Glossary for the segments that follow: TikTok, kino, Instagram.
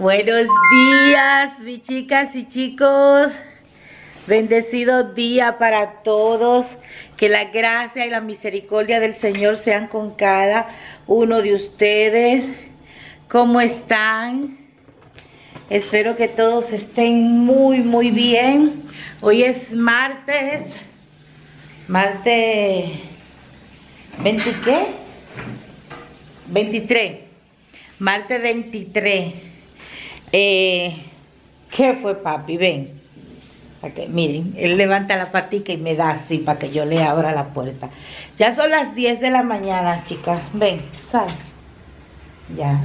Buenos días, mis chicas y chicos. Bendecido día para todos. Que la gracia y la misericordia del Señor sean con cada uno de ustedes. ¿Cómo están? Espero que todos estén muy bien. Hoy es martes. Martes... ¿20 qué? 23. Martes 23. ¿Qué fue, papi? Ven. Okay, miren, él levanta la patica y me da así para que yo le abra la puerta. Ya son las 10 de la mañana, chicas. Ven, sal. Ya.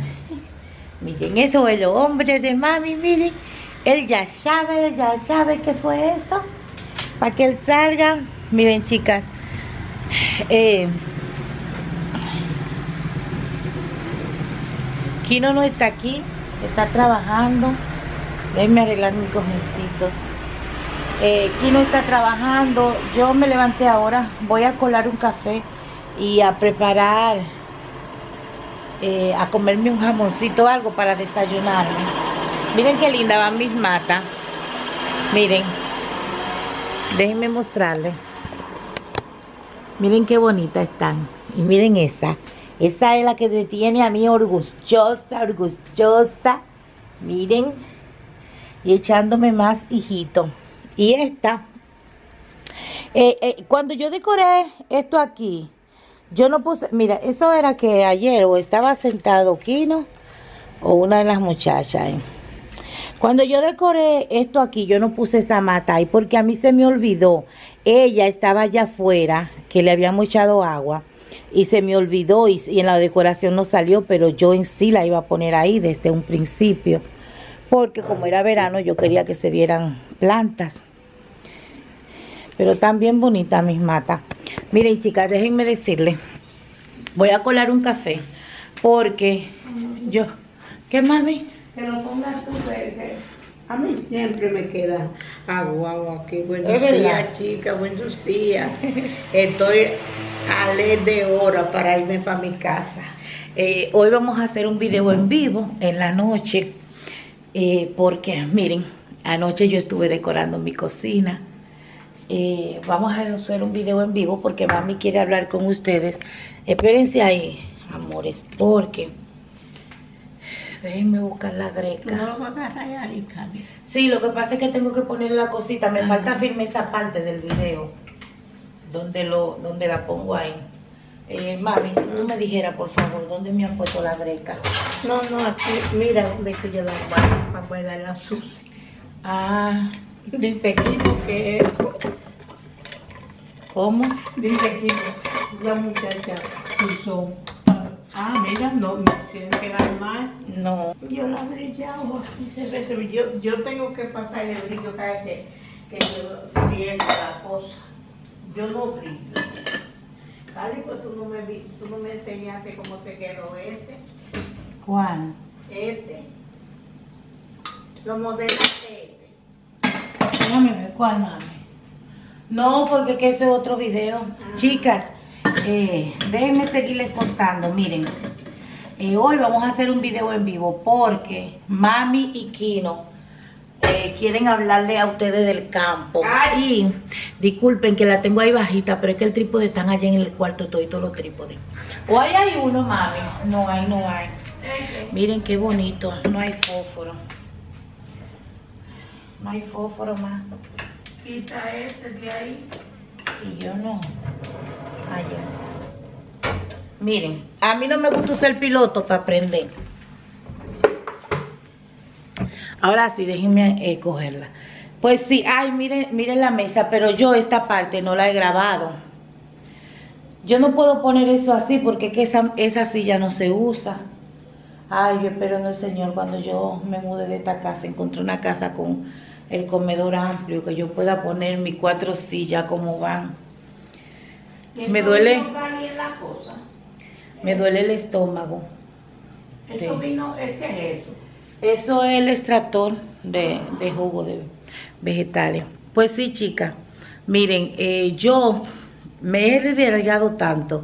Miren, eso es el hombre de mami, miren. Él ya sabe qué fue eso. Para que él salga. Miren, chicas. Kino no está aquí. Está trabajando. Déjenme arreglar mis cojincitos. Kino está trabajando. Yo me levanté ahora. Voy a colar un café y a preparar, a comerme un jamoncito o algo para desayunar. Miren qué linda van mis matas. Miren, déjenme mostrarles. Miren qué bonitas están. Y miren esa. Esa es la que detiene a mí orgullosa, orgullosa. Miren. Y echándome más hijito. Y esta, cuando yo decoré esto aquí, yo no puse, mira, eso era que ayer o estaba sentado Kino o una de las muchachas. Cuando yo decoré esto aquí, yo no puse esa mata ahí porque a mí se me olvidó. Ella estaba allá afuera, que le habíamos echado agua y se me olvidó y en la decoración no salió, pero yo en sí la iba a poner ahí desde un principio. Porque como era verano, yo quería que se vieran plantas. Pero también bonitas mis matas. Miren, chicas, déjenme decirles. Voy a colar un café. Porque yo... ¿Qué, mami? Que lo pongas tú verde. A mí siempre me queda agua aquí. Buenos días, chicas. Buenos días. Estoy a ley de hora para irme para mi casa. Hoy vamos a hacer un video en vivo en la noche. Porque miren, anoche yo estuve decorando mi cocina. Vamos a hacer un video en vivo porque mami quiere hablar con ustedes. Espérense ahí, amores, porque déjenme buscar la greca. No lo voy a agarrar ahí, Cami. Sí, lo que pasa es que tengo que poner la cosita. Me falta firme esa parte del video donde la pongo ahí. Mami, si tú me dijeras, por favor, ¿dónde me han puesto la greca? No, no, aquí, mira, donde que yo la guardo para poder dar la sucia. Ah, dice Kino que eso. ¿Cómo? Dice Kino, la muchacha puso. Ah, mira, no, me tiene que dar mal. No. Yo la brillado 15 veces. Yo tengo que pasar el brillo cada vez que yo pierdo la cosa. Yo no brillo. Vale, pues tú no me enseñaste cómo te quedó este. ¿Cuál? Este. Lo modelaste este. Déjame ver, ¿cuál, mami? No, porque que ese es otro video. Ah. Chicas, déjenme seguirles contando. Miren, hoy vamos a hacer un video en vivo porque mami y Kino quieren hablarle a ustedes del campo. Ay, disculpen que la tengo ahí bajita, pero es que el trípode están allá en el cuarto, todos los trípodes. O ahí hay uno, mami. No hay, no hay. Miren qué bonito. No hay fósforo. No hay fósforo más. Quita ese de ahí. Y yo no. Allá. Miren, a mí no me gusta usar el piloto para aprender. Ahora sí, déjenme cogerla. Pues sí, ay, miren la mesa, pero yo esta parte no la he grabado. Yo no puedo poner eso así porque es que esa silla no se usa. Ay, yo espero en el Señor cuando yo me mudé de esta casa, encontré una casa con el comedor amplio, que yo pueda poner mis 4 sillas como van. Me duele. Me duele el estómago. Eso vino, ¿qué es eso? Eso es el extractor de jugo de vegetales. Pues sí, chicas. Miren, yo me he desarrollado tanto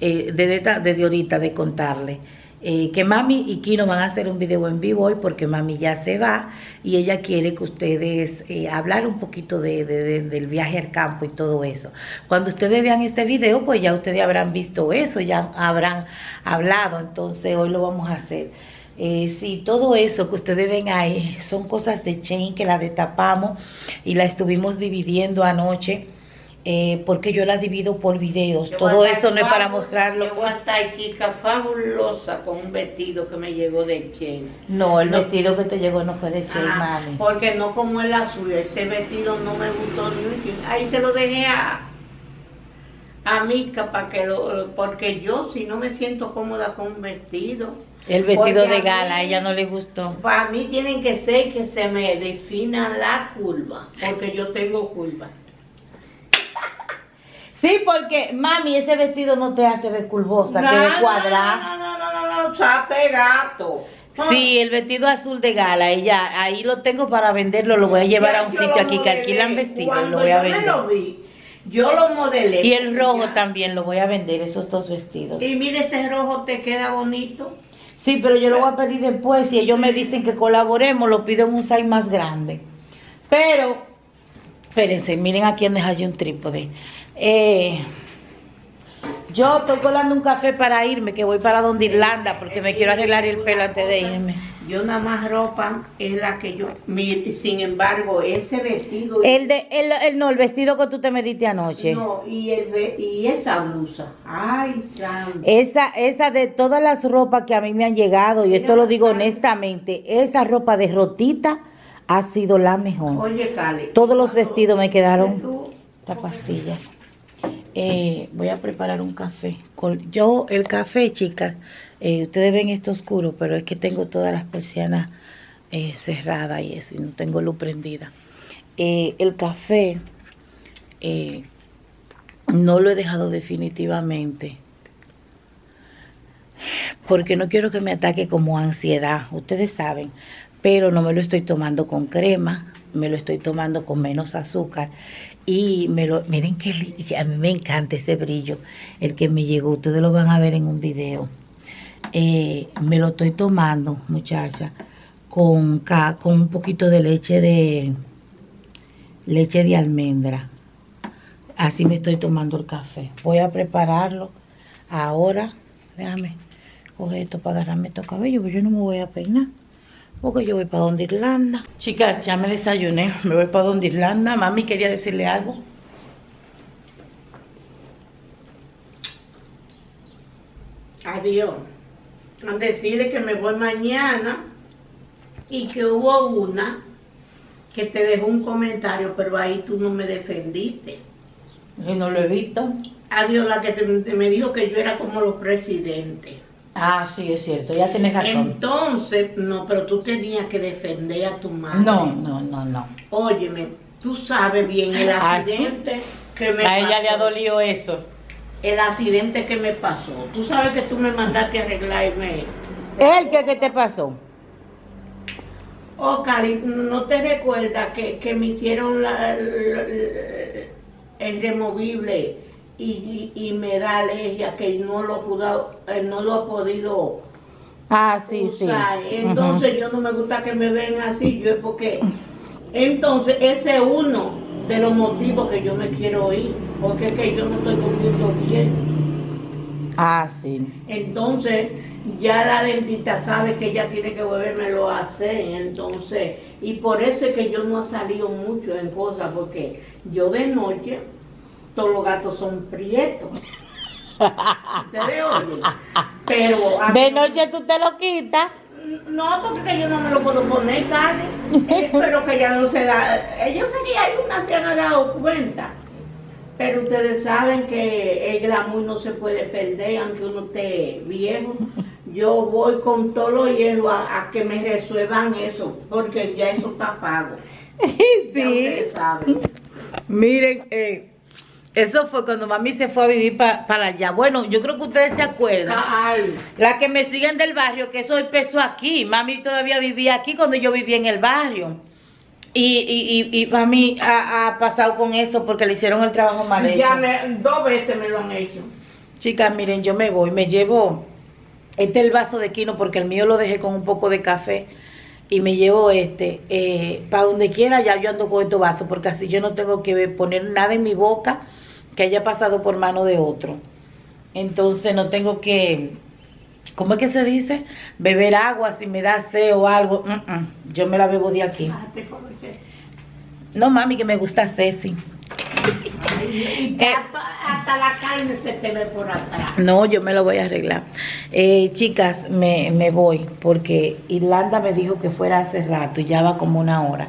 desde ahorita de contarle que Mami y Kino van a hacer un video en vivo hoy porque Mami ya se va y ella quiere que ustedes hablar un poquito del viaje al campo y todo eso. Cuando ustedes vean este video, pues ya ustedes habrán visto eso, ya habrán hablado. Entonces hoy lo vamos a hacer. Sí, todo eso que ustedes ven ahí son cosas de Chain que la destapamos y la estuvimos dividiendo anoche, porque yo la divido por videos. Todo eso no es para mostrarlo. Yo voy a estar chica fabulosa con un vestido que me llegó de Chain. No, el vestido que te llegó no fue de Chain, Mami. Porque no como el azul, ese vestido no me gustó ni. Ahí se lo dejé a Mica para que lo, porque yo si no me siento cómoda con un vestido. El vestido porque de gala, a ella no le gustó. Para mí tienen que ser que se me defina la curva, porque yo tengo curva. Sí, porque Mami, ese vestido no te hace de curvosa, no, te de cuadrada. No, chape gato. Sí, el vestido azul de gala, ella, ahí lo tengo para venderlo, lo voy a llevar a un sitio aquí que alquilan vestidos, lo voy a vender. Yo lo modelé. Y el rojo ya. También lo voy a vender, esos dos vestidos. Y mire, ese rojo te queda bonito. Sí, pero yo lo voy a pedir después. Si ellos me dicen que colaboremos, lo pido en un size más grande. Pero, espérense, miren a quién dejé un trípode. Yo estoy colando un café para irme, que voy para donde Irlanda, porque me quiero arreglar el pelo antes de irme. Yo nada más ropa es la que yo... Sin embargo, ese vestido... El vestido que tú te me diste anoche. No, y esa blusa. Ay, Sam. Esa de todas las ropas que a mí me han llegado, y esto lo digo honestamente, esa ropa de rotita ha sido la mejor. Oye, Cali. Todos los vestidos me quedaron... Estas pastillas. Voy a preparar un café. Yo, el café, chicas... ustedes ven esto oscuro, pero es que tengo todas las persianas cerradas y eso, y no tengo luz prendida. El café no lo he dejado definitivamente, porque no quiero que me ataque como ansiedad, ustedes saben, pero no me lo estoy tomando con crema, me lo estoy tomando con menos azúcar. Y miren que a mí me encanta ese brillo, el que me llegó, ustedes lo van a ver en un video. Me lo estoy tomando, muchacha, con un poquito de leche de almendra. Así me estoy tomando el café. Voy a prepararlo ahora. Déjame coger esto para agarrarme estos cabellos, porque yo no me voy a peinar, porque yo voy para donde Irlanda. Chicas, ya me desayuné, me voy para donde Irlanda. Mami quería decirle algo. Adiós. A decirle que me voy mañana y que hubo una que te dejó un comentario, pero ahí tú no me defendiste. Yo no lo he visto. Adiós, la que me dijo que yo era como los presidentes. Ah, sí, es cierto, ya tienes razón. Entonces, no, pero tú tenías que defender a tu madre. No. Óyeme, tú sabes bien el accidente que me pasó. A ella le ha dolido eso. El accidente que me pasó. Tú sabes que tú me mandaste a arreglarme. ¿El que te pasó? Oh, Cali, ¿no te recuerdas que me hicieron el removible y me da alergia que no lo he podido usar? Sí. Entonces yo no me gusta que me ven así, yo es porque... Entonces ese uno de los motivos que yo me quiero ir, porque es que yo no estoy comiendo bien. Ah, sí. Entonces, ya la dentista sabe que ella tiene que volvérmelo a hacer, entonces, y por eso es que yo no he salido mucho en cosas, porque yo de noche, todos los gatos son prietos. ¿Ustedes oyen? Pero... De noche tú te lo quitas. No, porque yo no me lo puedo poner, Cali, pero que ya no se da. Yo sé que hay una se han dado cuenta, pero ustedes saben que el glamour no se puede perder, aunque uno esté viejo. Yo voy con todo lo hielo a que me resuelvan eso, porque ya eso está pago. Sí. Ya ustedes saben. Miren, eso fue cuando Mami se fue a vivir para allá. Bueno, yo creo que ustedes se acuerdan. Ay. Las que me siguen del barrio, que eso empezó aquí. Mami todavía vivía aquí cuando yo vivía en el barrio. Y Mami ha pasado con eso porque le hicieron el trabajo mal hecho. Ya dos veces me lo han hecho. Chicas, miren, yo me voy. Me llevo Este es el vaso de Kino porque el mío lo dejé con un poco de café y me llevo este. Para donde quiera ya yo ando con estos vasos porque así yo no tengo que poner nada en mi boca que haya pasado por mano de otro. Entonces no tengo que, ¿cómo es que se dice? Beber agua si me da sed o algo. Yo me la bebo de aquí. No, mami, que me gusta Ceci. Hasta la carne se te ve por atrás. No, yo me lo voy a arreglar. Chicas, me voy porque Irlanda me dijo que fuera hace rato y ya va como una hora.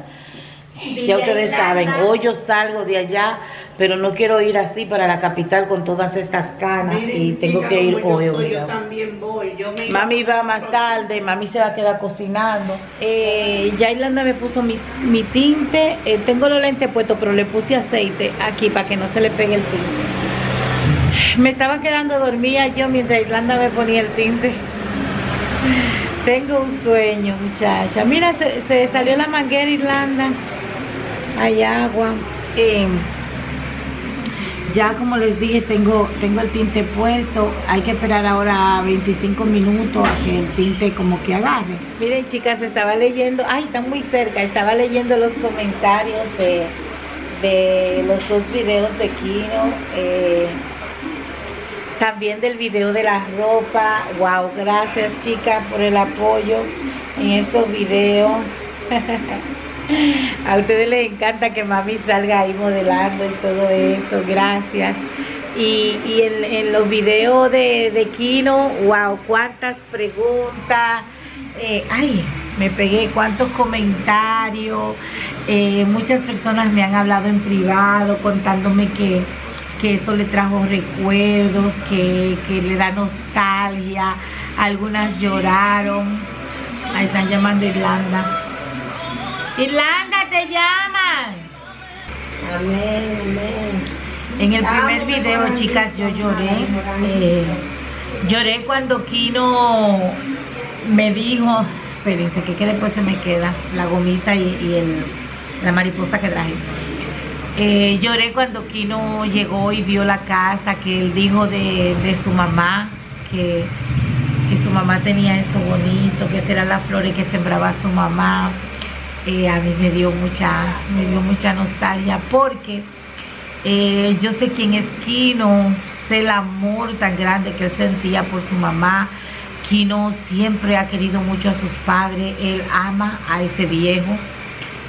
Ya ustedes saben, hoy yo salgo de allá, pero no quiero ir así para la capital con todas estas canas. Miren, y tengo que ir hoy. Yo también voy. Mami va más tarde, mami se va a quedar cocinando. Ya Irlanda me puso mi tinte. Tengo los lentes puestos, pero le puse aceite aquí para que no se le pegue el tinte. Me estaba quedando dormida yo mientras Irlanda me ponía el tinte. Tengo un sueño, muchacha. Mira, se salió la manguera, Irlanda. Hay agua. Ya como les dije, tengo el tinte puesto. Hay que esperar ahora 25 minutos a que el tinte como que agarre. Miren, chicas, estaba leyendo. Ay, están muy cerca. Estaba leyendo los comentarios de los dos videos de Kino. También del video de la ropa. Wow, gracias, chicas, por el apoyo en esos videos. A ustedes les encanta que mami salga ahí modelando y todo eso, gracias. Y en los videos de Kino, wow, cuántas preguntas. Ay, me pegué, cuántos comentarios. Muchas personas me han hablado en privado contándome que eso le trajo recuerdos, que le da nostalgia. Algunas lloraron. Ahí están llamando a Irlanda. Irlanda, te llaman. Amén, amén. En el primer video, chicas, yo lloré. Lloré cuando Kino me dijo, espérense, que después se me queda la gomita y la mariposa que traje. Lloré cuando Kino llegó y vio la casa, que él dijo de su mamá, que su mamá tenía eso bonito, que eran las flores que sembraba su mamá. A mí me dio mucha nostalgia porque yo sé quién es Kino, sé el amor tan grande que él sentía por su mamá. Kino siempre ha querido mucho a sus padres, él ama a ese viejo.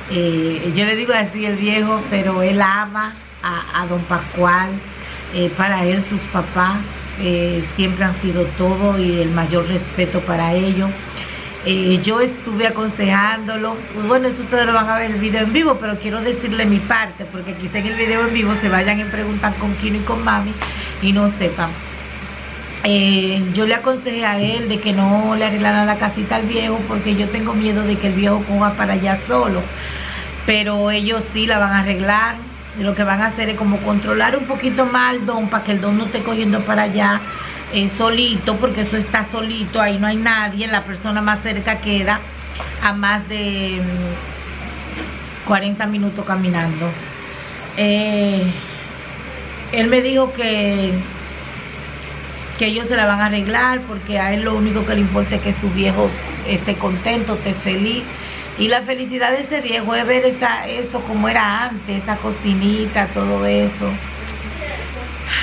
Yo le digo así el viejo, pero él ama a don Pascual. Para él sus papás siempre han sido todo y el mayor respeto para ellos. Yo estuve aconsejándolo, bueno, eso ustedes lo van a ver el video en vivo, pero quiero decirle mi parte, porque quizá en el video en vivo se vayan a preguntar con Kino y con mami y no sepan. Yo le aconsejé a él de que no le arreglaran la casita al viejo, porque yo tengo miedo de que el viejo coja para allá solo, pero ellos sí la van a arreglar. Lo que van a hacer es como controlar un poquito más al don, para que el don no esté cogiendo para allá solito, porque eso está solito, ahí no hay nadie. La persona más cerca queda a más de 40 minutos caminando. Él me dijo que ellos se la van a arreglar, porque a él lo único que le importa es que su viejo esté contento, esté feliz. Y la felicidad de ese viejo es ver eso como era antes, esa cocinita, todo eso.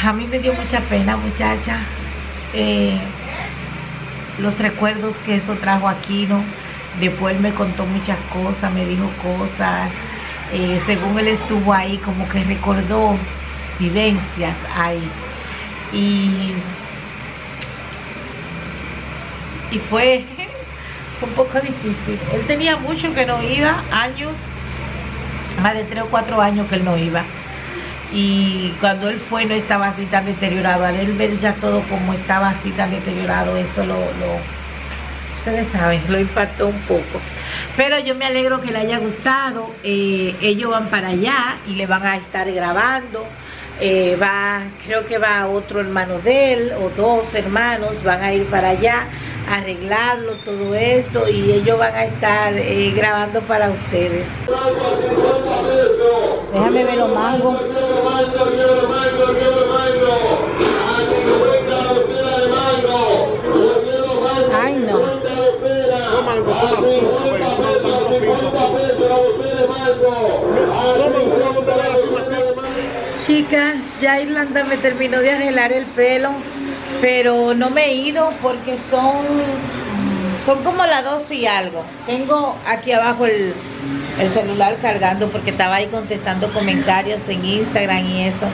A mí me dio mucha pena, muchacha, los recuerdos que eso trajo a Kino. Después me contó muchas cosas, me dijo cosas. Según él estuvo ahí, como que recordó vivencias ahí. Y fue un poco difícil. Él tenía mucho que no iba, años, más de 3 o 4 años que él no iba. Y cuando él fue no estaba así tan deteriorado. Al él ver ya todo como estaba así tan deteriorado, eso ustedes saben, lo impactó un poco. Pero yo me alegro que le haya gustado. Ellos van para allá y le van a estar grabando. Creo que va otro hermano de él o 2 hermanos, van a ir para allá a arreglarlo, todo eso, y ellos van a estar grabando para ustedes. Déjame ver los mangos. mango, son azules, son todos pintos. Chicas, ya Irlanda me terminó de arreglar el pelo, pero no me he ido porque son como las 12 y algo. Tengo aquí abajo el celular cargando porque estaba ahí contestando comentarios en Instagram y eso.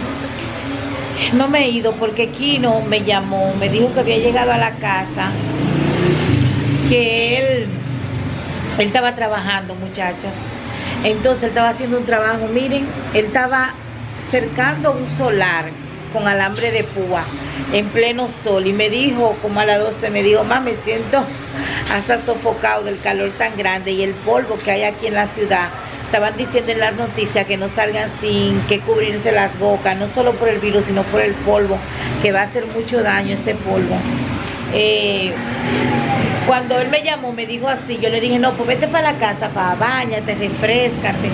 No me he ido porque Kino me llamó, me dijo que había llegado a la casa, que él estaba trabajando, muchachas. Entonces él estaba haciendo un trabajo, miren, él estaba cercando un solar con alambre de púa en pleno sol y me dijo, como a las 12, me dijo, mamá, me siento hasta sofocado del calor tan grande y el polvo que hay aquí en la ciudad. Estaban diciendo en las noticias que no salgan sin que cubrirse las bocas, no solo por el virus, sino por el polvo, que va a hacer mucho daño este polvo. Cuando él me llamó, me dijo así, yo le dije, no, pues vete para la casa, para bañarte, refrescate,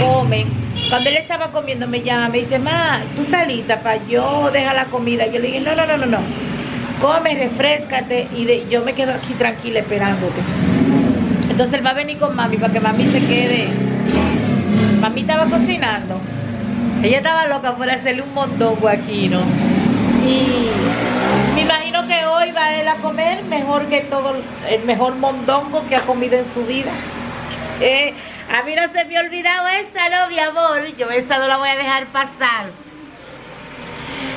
come. Cuando él estaba comiendo, me llama, me dice, ma, tú estás lista para yo dejar la comida. Yo le dije, no, come, refrescate, y yo me quedo aquí tranquila esperándote. Entonces él va a venir con mami para que mami se quede. Mami estaba cocinando. Ella estaba loca por hacerle un mondongo aquí, ¿no? Y me imagino que hoy va él a comer mejor que todo, el mejor mondongo que ha comido en su vida. A mí no se me ha olvidado esa, ¿no, mi amor? Yo esa no la voy a dejar pasar.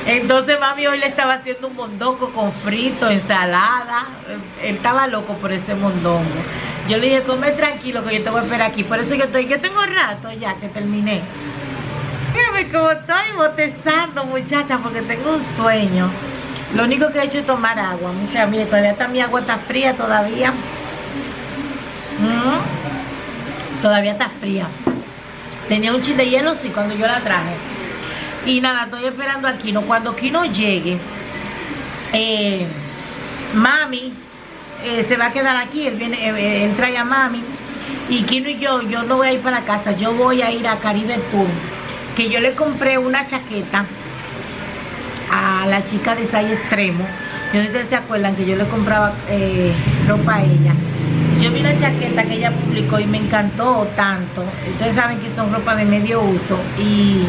Entonces mami hoy le estaba haciendo un mondongo con frito, ensalada. Él estaba loco por ese mondongo. Yo le dije, come tranquilo que yo te voy a esperar aquí. Por eso yo estoy, que tengo rato ya que terminé. Mírame como estoy bostezando, muchacha, porque tengo un sueño. Lo único que he hecho es tomar agua. Muchachas, mire, todavía está mi agua, está fría todavía. Todavía está fría. Tenía un chile de hielo, sí, cuando yo la traje. Y nada, estoy esperando a Kino. Cuando Kino llegue, mami se va a quedar aquí. Él viene, entra ya mami. Y Kino y yo no voy a ir para la casa. Yo voy a ir a Caribe Tour, que yo le compré una chaqueta a la chica de Sai Extremo. Yo no sé si se acuerdan que yo le compraba ropa a ella. Yo vi una chaqueta que ella publicó y me encantó tanto. Ustedes saben que son ropa de medio uso y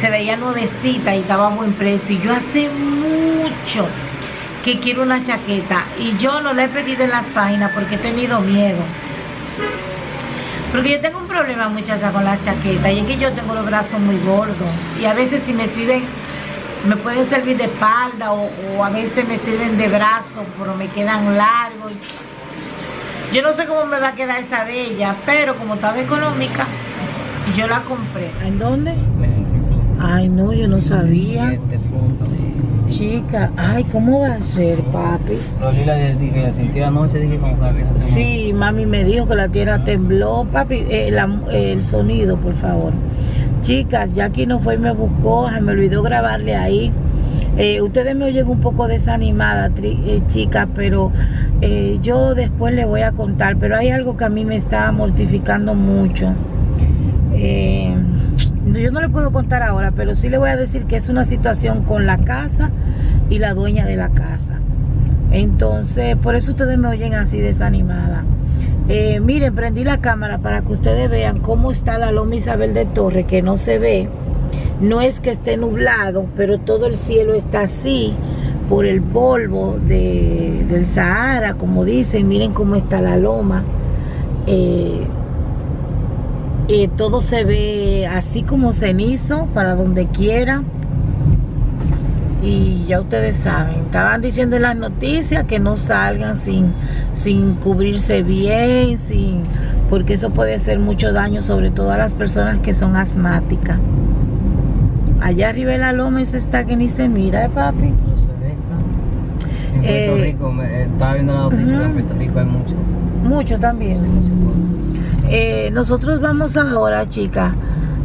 se veía nuevecita y estaba a buen precio. Y yo hace mucho que quiero una chaqueta y yo no la he pedido en las páginas porque he tenido miedo, porque yo tengo un problema, muchacha, con las chaquetas, y es que yo tengo los brazos muy gordos y a veces si me sirven, me pueden servir de espalda o a veces me sirven de brazo pero me quedan largos. Yo no sé cómo me va a quedar esa de ella, pero como estaba económica yo la compré. ¿En dónde? Ay, no, yo no sabía. Chica, ay, ¿cómo va a ser, papi? Lolila, desde que la sintió anoche, dije como la vieja. Sí, mami me dijo que la tierra tembló, papi. El sonido, por favor. Chicas, ya Kino fue y me buscó, me olvidó grabarle ahí. Ustedes me oyen un poco desanimada, chicas, pero yo después les voy a contar. Pero hay algo que a mí me está mortificando mucho. Yo no le puedo contar ahora, pero sí le voy a decir que es una situación con la casa y la dueña de la casa. Entonces, por eso ustedes me oyen así desanimada. Miren, prendí la cámara para que ustedes vean cómo está la Loma Isabel de Torres, que no se ve. No es que esté nublado, pero todo el cielo está así por el polvo del Sahara, como dicen. Miren cómo está la loma. Todo se ve así como cenizo para donde quiera. Y ya ustedes saben, estaban diciendo en las noticias que no salgan sin cubrirse bien, porque eso puede hacer mucho daño, sobre todo a las personas que son asmáticas. Allá arriba de la loma esa está que ni se mira, papi. No se ve. En Puerto Rico, estaba viendo la noticia, en Puerto Rico hay mucho. Mucho también. Nosotros vamos ahora, chicas,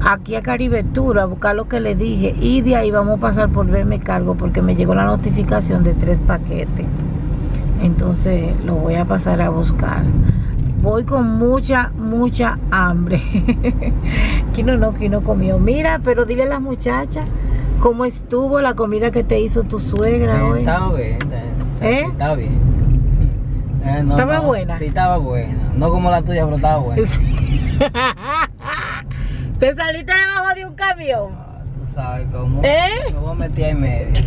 aquí a Caribe Tour a buscar lo que les dije, y de ahí vamos a pasar por Verme Cargo porque me llegó la notificación de 3 paquetes. Entonces lo voy a pasar a buscar. Voy con mucha hambre. Kino comió. Mira, pero dile a las muchachas cómo estuvo la comida que te hizo tu suegra hoy. Está bien, está bien. No, estaba buena. Sí, estaba buena. No como la tuya, pero estaba buena. Sí. Te saliste debajo de un camión. Ah, tú sabes cómo. Me voy a meter en medio.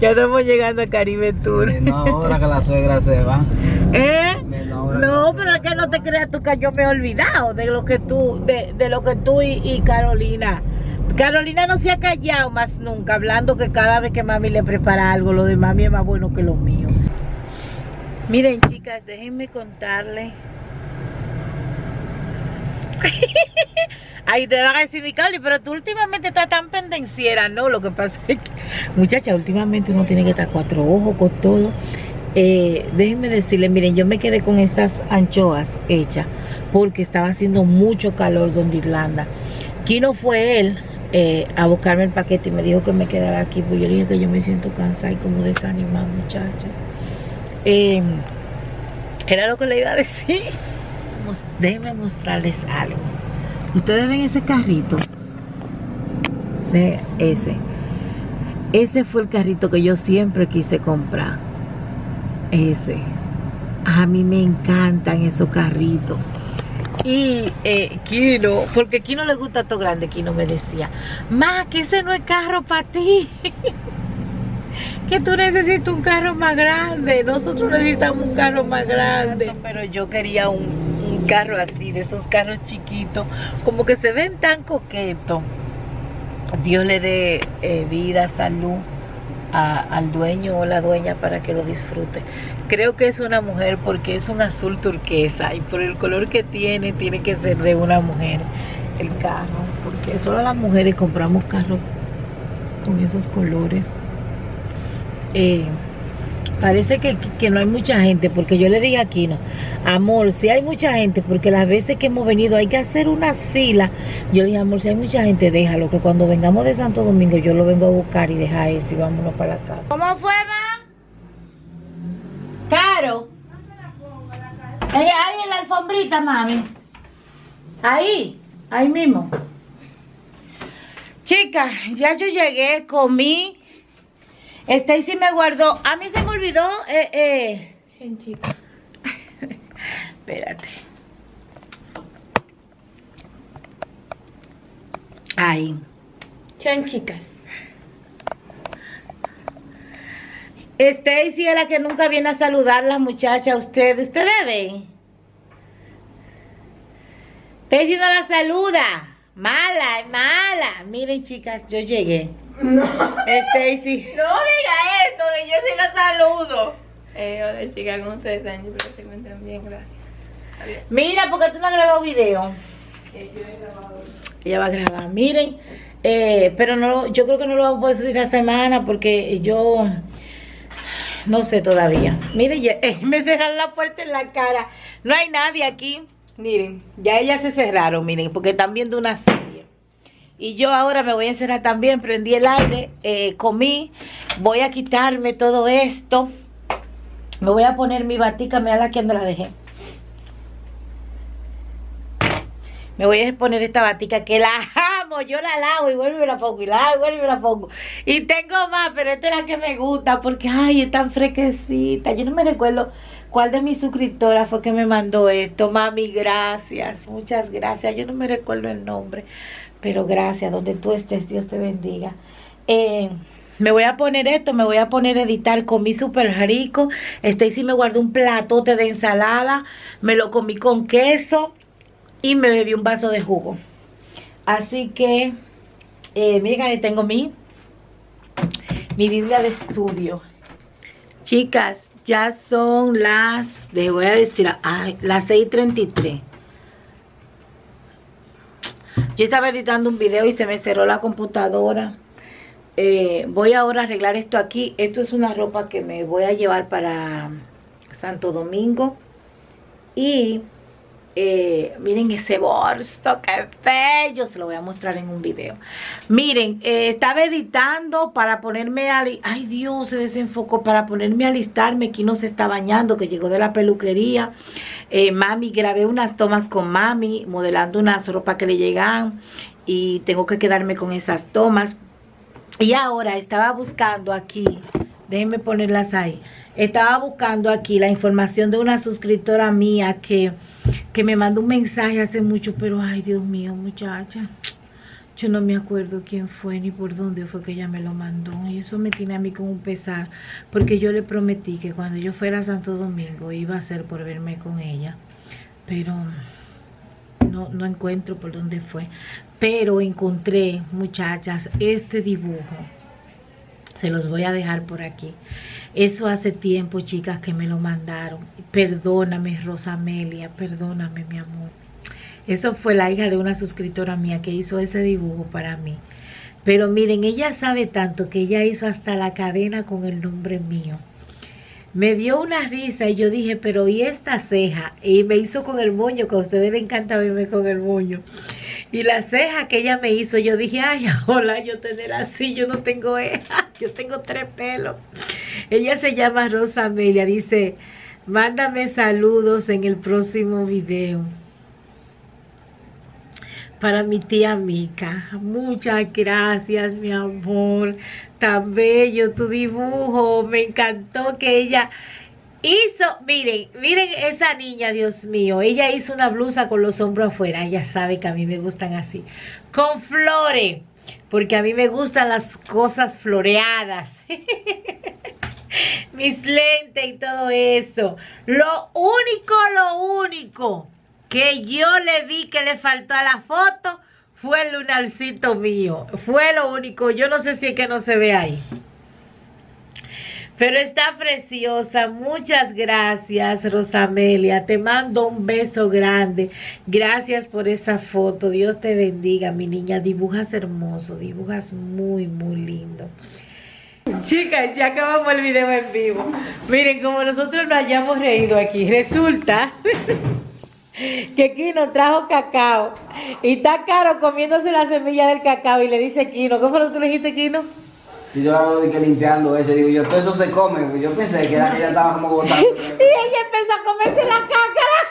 Ya estamos llegando a Caribe Tour. Menos ahora que la suegra se va. No, pero es que no te creas tú que yo me he olvidado de lo que tú, de lo que tú y Carolina. Carolina no se ha callado más nunca, hablando que cada vez que mami le prepara algo, lo de mami es más bueno que lo mío. Miren, chicas, déjenme contarle. Ahí te van a decir, mi Carly, pero tú últimamente estás tan pendenciera. No, lo que pasa es que, muchacha, últimamente uno tiene que estar cuatro ojos con todo. Déjenme decirles, miren, yo me quedé con estas anchoas hechas porque estaba haciendo mucho calor donde Irlanda. Kino fue él a buscarme el paquete y me dijo que me quedara aquí, pues yo le dije que yo me siento cansada y como desanimada, muchacha. Era lo que le iba a decir. Déjenme mostrarles algo. Ustedes ven ese carrito. Ese fue el carrito que yo siempre quise comprar. Ese. A mí me encantan esos carritos. Y Kino, porque Kino le gusta todo grande, Kino me decía, ma, que ese no es carro para ti. Que tú necesitas un carro más grande. Nosotros necesitamos un carro más grande. Pero yo quería un carro así, de esos carros chiquitos, como que se ven tan coquetos. Dios le dé vida, salud al dueño o la dueña para que lo disfrute. Creo que es una mujer porque es un azul turquesa y por el color que tiene que ser de una mujer el carro, porque solo las mujeres compramos carros con esos colores. Parece que no hay mucha gente, porque yo le dije a Kino, amor, si hay mucha gente, porque las veces que hemos venido hay que hacer unas filas. Yo le dije, amor, si hay mucha gente, déjalo, que cuando vengamos de Santo Domingo yo lo vengo a buscar y deja eso y vámonos para la casa. ¿Cómo fue, ma? Caro. Ahí en la alfombrita, mami. Ahí mismo. Chicas, ya yo llegué, comí. Stacy me guardó. A mí se me olvidó. Chenchita. Espérate. Ahí. Chanchicas. Stacy es la que nunca viene a saludar a la muchacha. Ustedes ven. Stacy no la saluda. Mala, es mala. Miren, chicas, yo llegué. No, Stacy. No diga esto, que yo sí la saludo. Hola, chicas, con 3 años, pero se encuentran bien, gracias. Adiós. Mira, porque tú no has grabado video. Yo he grabado. Ella va a grabar, miren. Pero no, yo creo que no lo voy a poder subir la semana porque yo no sé todavía. Miren, ya, me cerraron la puerta en la cara. No hay nadie aquí. Miren, ya ellas se cerraron, miren, porque están viendo una serie. Y yo ahora me voy a encerrar también, prendí el aire, comí, voy a quitarme todo esto. Me voy a poner mi batica, mira la que no la dejé. Me voy a poner esta batica que la amo, yo la lavo y vuelvo y la pongo, y la lavo y vuelvo y la pongo. Y tengo más, pero esta es la que me gusta porque, ay, es tan fresquecita. Yo no me recuerdo cuál de mis suscriptoras fue que me mandó esto. Mami, gracias, muchas gracias. Yo no me recuerdo el nombre, pero gracias, donde tú estés, Dios te bendiga. Me voy a poner esto, me voy a poner a editar. Comí súper rico. Stacy me guardó un platote de ensalada, me lo comí con queso. Y me bebí un vaso de jugo. Así que, mira, ahí tengo mi Biblia de estudio. Chicas, ya son las, les voy a decir, las 6:33. Yo estaba editando un video y se me cerró la computadora. Voy ahora a arreglar esto aquí. Esto es una ropa que me voy a llevar para Santo Domingo. Y... miren ese bolso, qué bello, se lo voy a mostrar en un video. Miren, estaba editando para ponerme a... Ay, Dios, se desenfocó. Para ponerme a alistarme, Kino se está bañando, que llegó de la peluquería. Mami, grabé unas tomas con mami, modelando unas ropas que le llegan. Y tengo que quedarme con esas tomas. Y ahora estaba buscando aquí déjenme ponerlas ahí. Estaba buscando aquí la información de una suscriptora mía que me mandó un mensaje hace mucho, pero ay, Dios mío, muchacha, yo no me acuerdo quién fue ni por dónde fue que ella me lo mandó, y eso me tiene a mí como un pesar, porque yo le prometí que cuando yo fuera a Santo Domingo iba a ser por verme con ella, pero no encuentro por dónde fue. Pero encontré, muchachas, este dibujo. Se los voy a dejar por aquí. Eso hace tiempo, chicas, que me lo mandaron. Perdóname, Rosamelia, perdóname, mi amor. Esto fue la hija de una suscriptora mía que hizo ese dibujo para mí. Pero miren, ella sabe tanto que ella hizo hasta la cadena con el nombre mío. Me dio una risa y yo dije, pero ¿y esta ceja? Y me hizo con el moño, que a ustedes les encanta verme con el moño. Y la ceja que ella me hizo, yo dije, ay, hola, yo tener así, yo no tengo ceja, yo tengo 3 pelos. Ella se llama Rosa Amelia, dice, mándame saludos en el próximo video. Para mi tía Mica, muchas gracias, mi amor, tan bello tu dibujo, me encantó que ella hizo, miren esa niña, Dios mío, ella hizo una blusa con los hombros afuera, ella sabe que a mí me gustan así, con flores, porque a mí me gustan las cosas floreadas, mis lentes y todo eso. Lo único que yo le vi que le faltó a la foto fue el lunarcito mío. Fue lo único. Yo no sé si es que no se ve ahí. Pero está preciosa. Muchas gracias, Rosamelia. Te mando un beso grande. Gracias por esa foto. Dios te bendiga, mi niña. Dibujas hermoso. Dibujas muy, muy lindo. Chicas, ya acabamos el video en vivo. Miren, como nosotros nos hayamos reído aquí, resulta que Kino trajo cacao y está Caro comiéndose la semilla del cacao y le dice Kino, ¿qué fue lo que tú le dijiste, Kino? Y yo la voy limpiando eso, digo yo, todo eso se come, yo pensé que ella estaba como botando. Y ella empezó a comerse la cácara.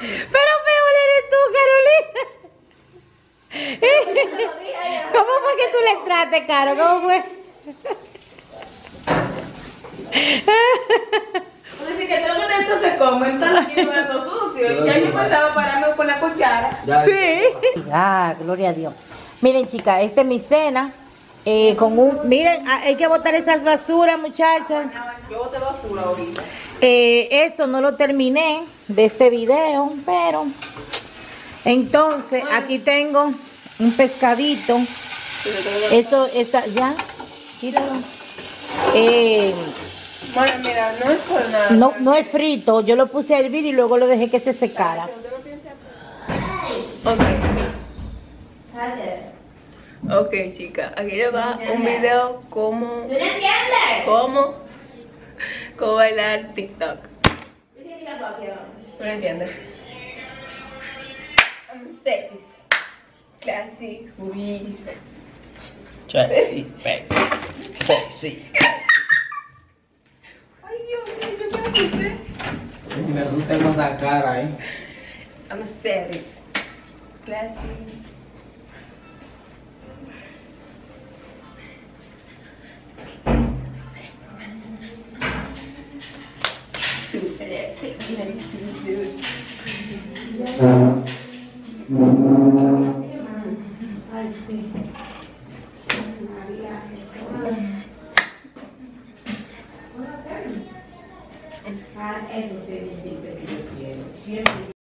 Pero peor eres tú, Carolina. ¿Cómo fue que tú le entraste, Caro? ¿Cómo fue? Dice que todo esto se come, está lleno de sucio. Y ya yo pasaba parando con la cuchara. Sí. Ah, gloria a Dios. Miren, chicas, esta es mi cena. Con un, miren, hay que botar esas basuras, muchachas. Yo boté basura ahorita. Esto no lo terminé de este video, pero entonces aquí tengo un pescadito. Esto está, ya, quítalo. Bueno, mira, no es por nada. No es frito, yo lo puse a hervir y luego lo dejé que se secara. Ok, chicas, aquí les va un video como... ¿Tú no entiendes? Cómo bailar TikTok. ¿Qué significa propio? ¿Tú no entiendes? Sexy. Classy. Uy. Sexy. Sexy. Me asusté con esa cara, ¿eh? I'm serious. Classy. Everything is in the